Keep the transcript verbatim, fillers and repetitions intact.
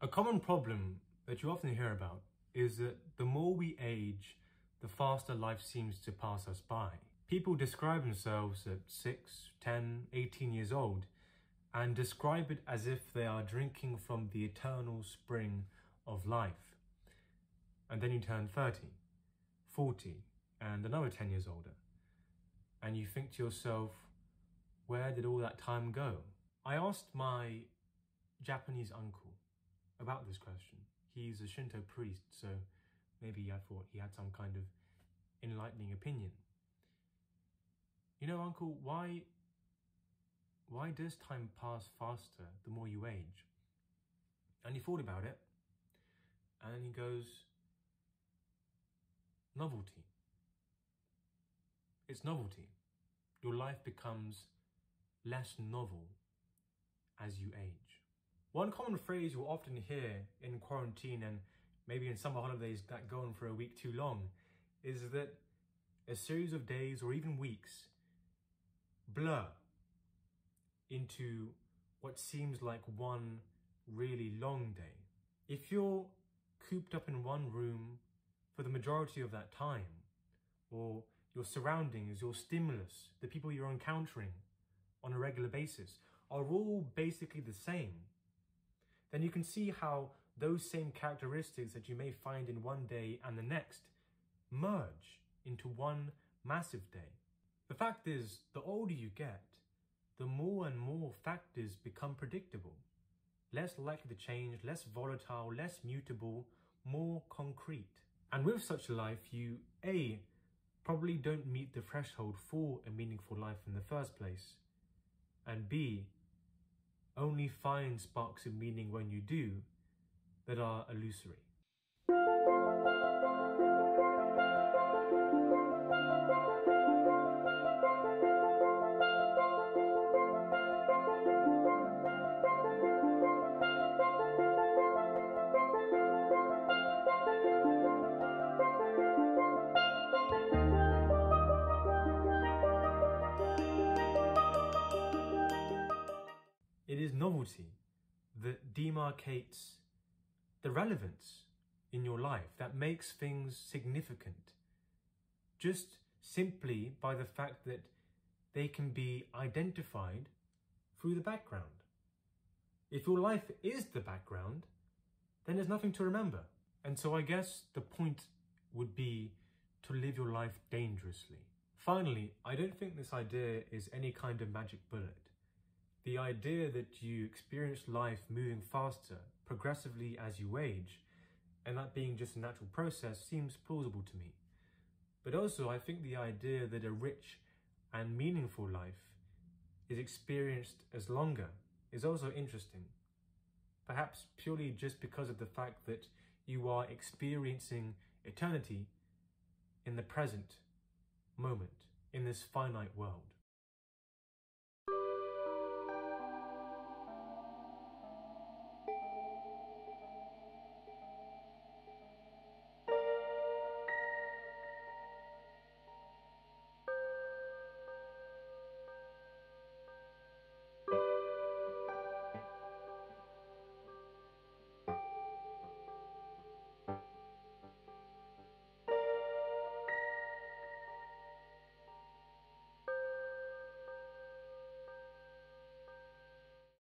A common problem that you often hear about is that the more we age, the faster life seems to pass us by. People describe themselves at six, ten, eighteen years old and describe it as if they are drinking from the eternal spring of life. And then you turn thirty, forty and another ten years older, and you think to yourself, where did all that time go? I asked my Japanese uncle about this question. He's a Shinto priest, so maybe I thought he had some kind of enlightening opinion. You know, uncle, why, why does time pass faster the more you age? And he thought about it, and he goes, novelty. It's novelty. Your life becomes less novel as you age. One common phrase you'll often hear in quarantine and maybe in summer holidays that go on for a week too long is that a series of days or even weeks blur into what seems like one really long day. If you're cooped up in one room for the majority of that time, or your surroundings, your stimulus, the people you're encountering on a regular basis are all basically the same, then you can see how those same characteristics that you may find in one day and the next merge into one massive day. The fact is, the older you get, the more and more factors become predictable, less likely to change, less volatile, less mutable, more concrete. And with such a life, you A, probably don't meet the threshold for a meaningful life in the first place, and B, only find sparks of meaning when you do that are illusory. It is novelty that demarcates the relevance in your life, that makes things significant, just simply by the fact that they can be identified through the background. If your life is the background, then there's nothing to remember. And so I guess the point would be to live your life dangerously. Finally, I don't think this idea is any kind of magic bullet. The idea that you experience life moving faster, progressively as you age, and that being just a natural process seems plausible to me. But also, I think the idea that a rich and meaningful life is experienced as longer is also interesting. Perhaps purely just because of the fact that you are experiencing eternity in the present moment, in this finite world.